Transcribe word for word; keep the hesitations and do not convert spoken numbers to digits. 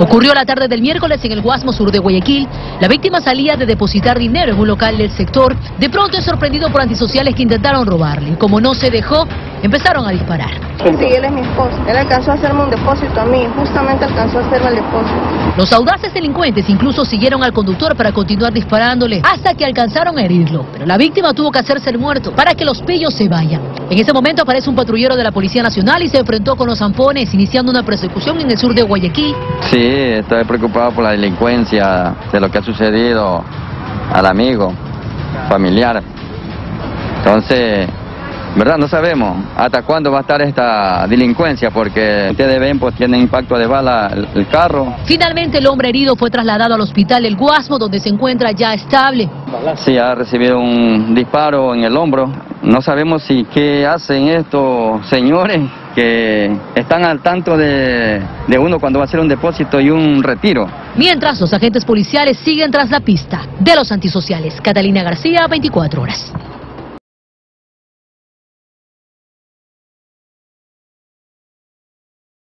Ocurrió la tarde del miércoles en el Guasmo, sur de Guayaquil. La víctima salía de depositar dinero en un local del sector. De pronto es sorprendido por antisociales que intentaron robarle. Como no se dejó, empezaron a disparar. Sí, él es mi esposo. Él alcanzó a hacerme un depósito a mí. Justamente alcanzó a hacerme el depósito. Los audaces delincuentes incluso siguieron al conductor para continuar disparándole hasta que alcanzaron a herirlo. Pero la víctima tuvo que hacerse el muerto para que los pillos se vayan. En ese momento aparece un patrullero de la Policía Nacional y se enfrentó con los zampones, iniciando una persecución en el sur de Guayaquil. Sí, estoy preocupado por la delincuencia, de lo que ha sucedido al amigo, familiar. Entonces, verdad, no sabemos hasta cuándo va a estar esta delincuencia, porque ustedes ven, pues tiene impacto de bala el carro. Finalmente el hombre herido fue trasladado al hospital El Guasmo, donde se encuentra ya estable. Sí, ha recibido un disparo en el hombro. No sabemos si qué hacen estos señores que están al tanto de, de uno cuando va a hacer un depósito y un retiro. Mientras, los agentes policiales siguen tras la pista de los antisociales. Catalina García, veinticuatro horas.